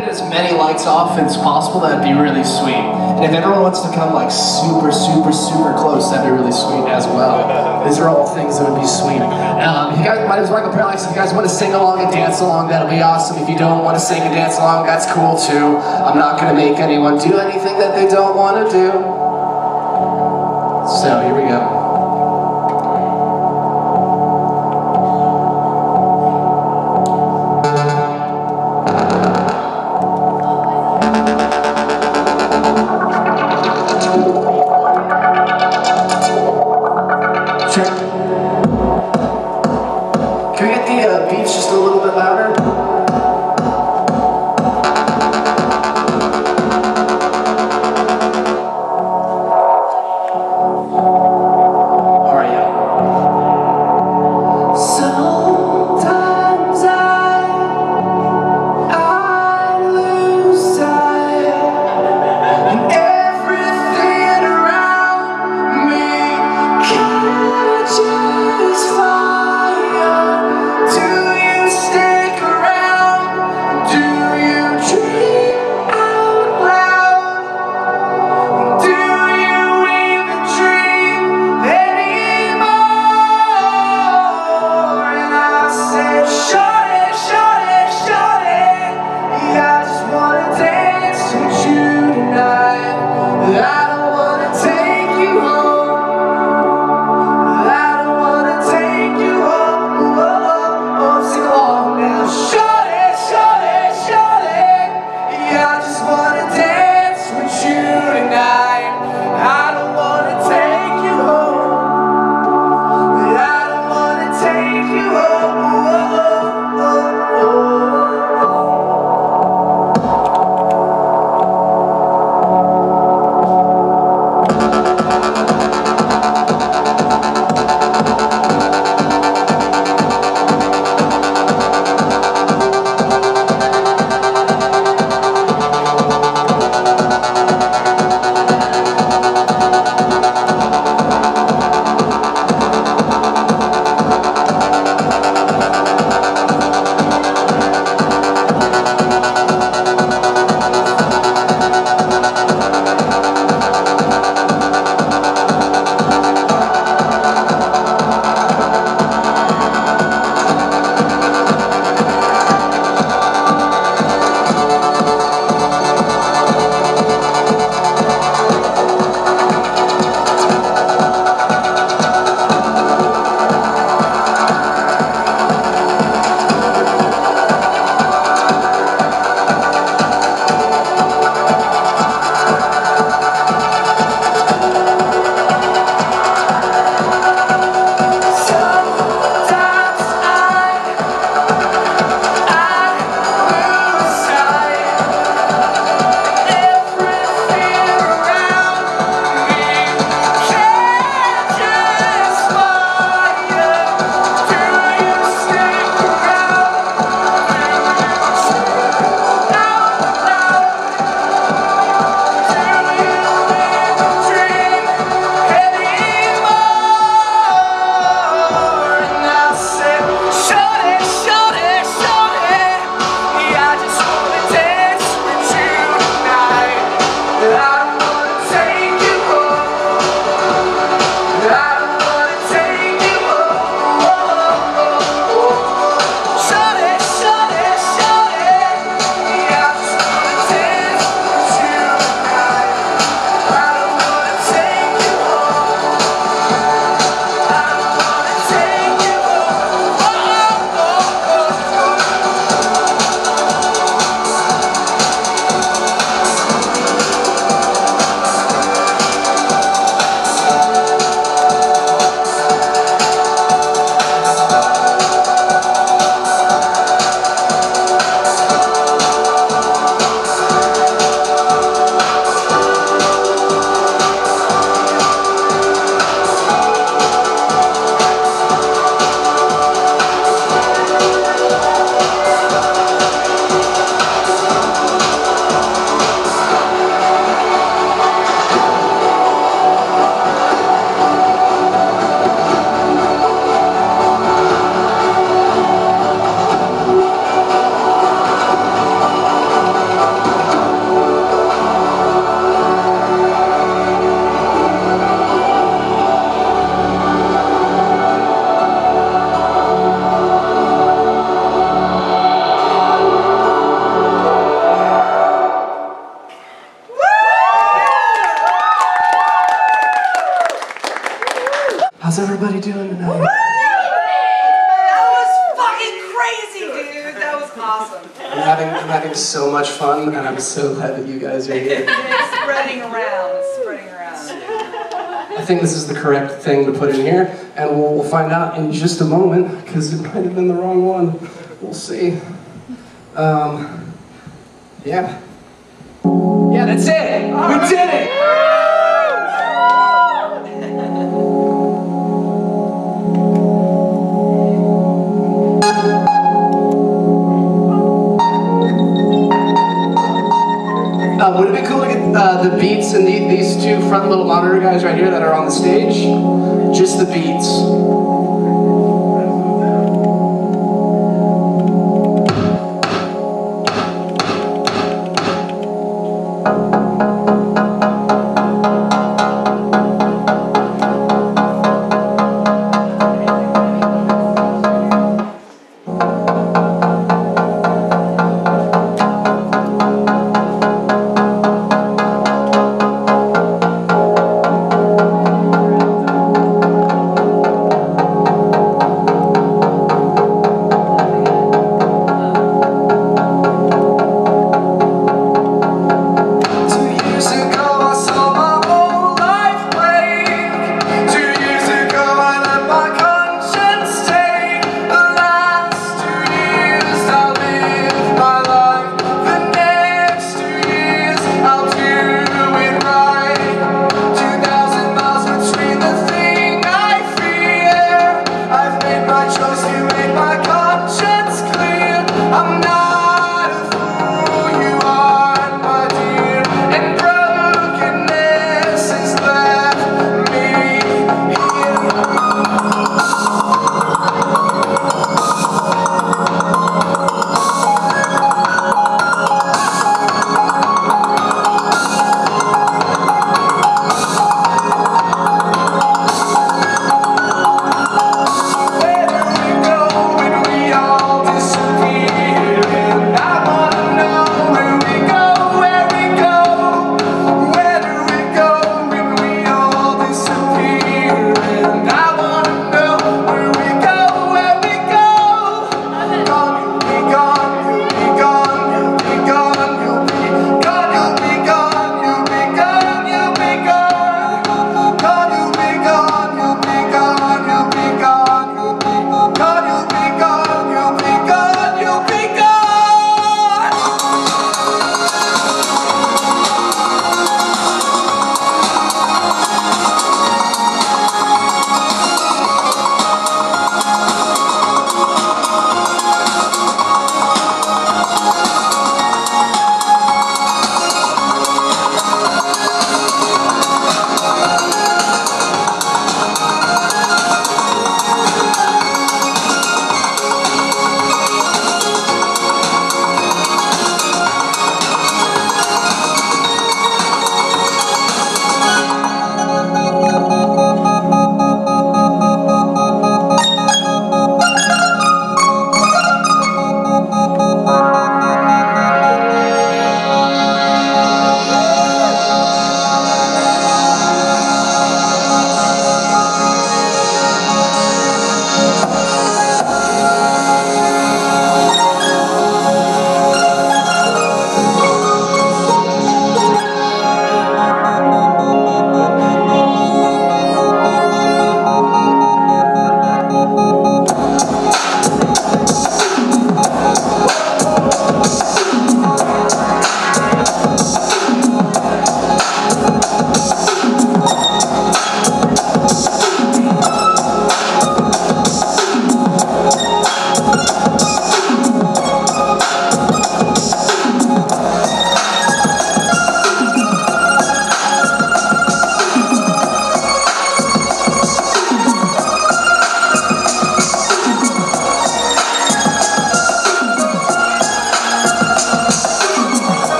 get as many likes off as possible, that'd be really sweet. And if everyone wants to come like super close, that'd be really sweet as well. These are all things that would be sweet. You guys, my name is Michael Parallax. If you guys want to sing along and dance along, that'll be awesome. If you don't want to sing and dance along, that's cool too. I'm not going to make anyone do anything that they don't want to do. So here we go. Just fire. Do you stick around? How's everybody doing tonight? Woo! That was fucking crazy, dude. That was awesome. I'm having so much fun, and I'm so glad that you guys are here. It's spreading around. It's spreading around. I think this is the correct thing to put in here, and we'll find out in just a moment, because it might have been the wrong one. We'll see. Yeah. Yeah, that's it. All right. We did it. Would it be cool to get the beats and these two front little monitor guys right here that are on the stage? Just the beats.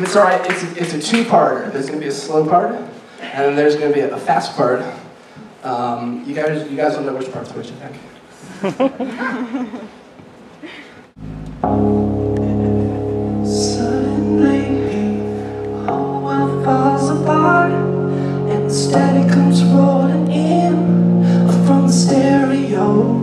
It's all right, it's a two-parter. There's going to be a slow part, and then there's going to be a fast part. You guys will know which part's which, I think. Suddenly, all world falls apart, and the static comes rolling in from the stereo.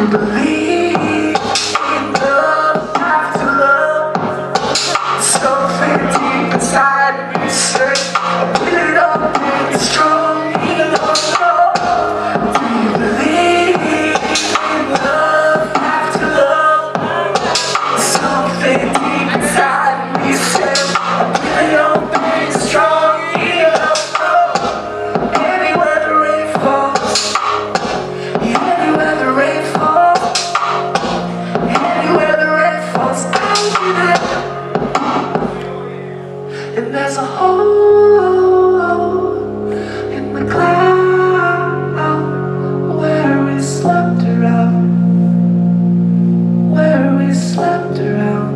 Believe in love. a hole in the cloud where we slept around, where we slept around.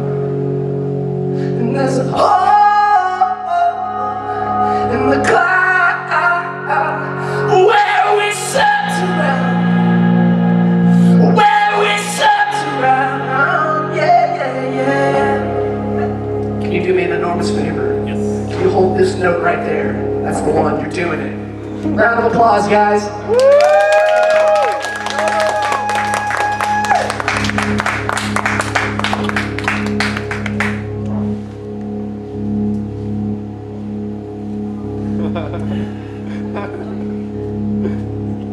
And there's a hole in the cloud where we slept around, where we slept around. Yeah, yeah, yeah. Can you do me an enormous favor? You hold this note right there. That's the one. You're doing it. Round of applause, guys. Woo!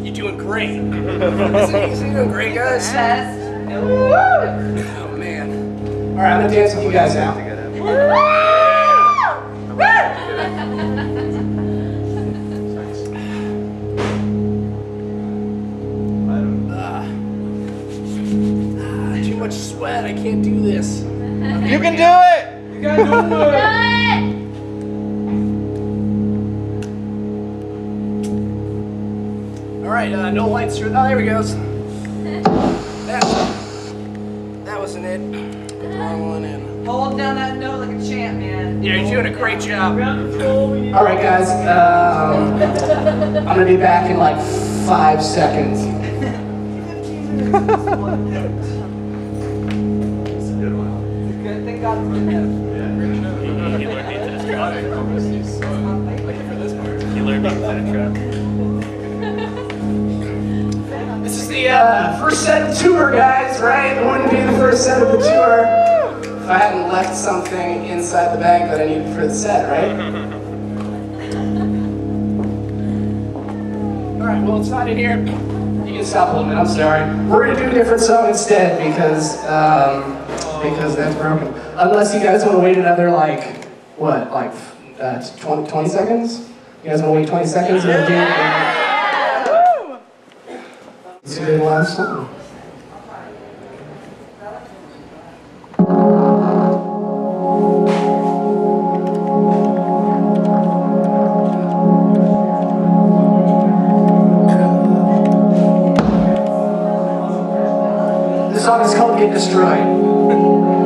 You're doing great. Isn't he doing great, guys? Yes. Woo! Oh, man. All right, I'm going to dance with you guys now. Sweat, I can't do this. You can do it! You guys don't do it! Do it! Alright, no lights through. Oh, there we go. That wasn't it. Put the wrong one in. Hold down that note like a champ, man. Yeah, you're doing a great job. Alright, guys. I'm gonna be back in like 5 seconds. Yeah, he learned me to describe it. Lucky for this part. He learned me to describe. This is the first set of tour, guys, right? It wouldn't be the first set of the tour if I hadn't left something inside the bag that I needed for the set, right? Alright, well, it's not in here. You can stop holding it, I'm sorry. We're going to do a different song instead because that's broken. Unless you guys want to wait another, like, what, like 20 seconds? You guys want to wait 20 seconds and then do it? Yeah! Woo! It's a good last song. This song is called Get Destroyed.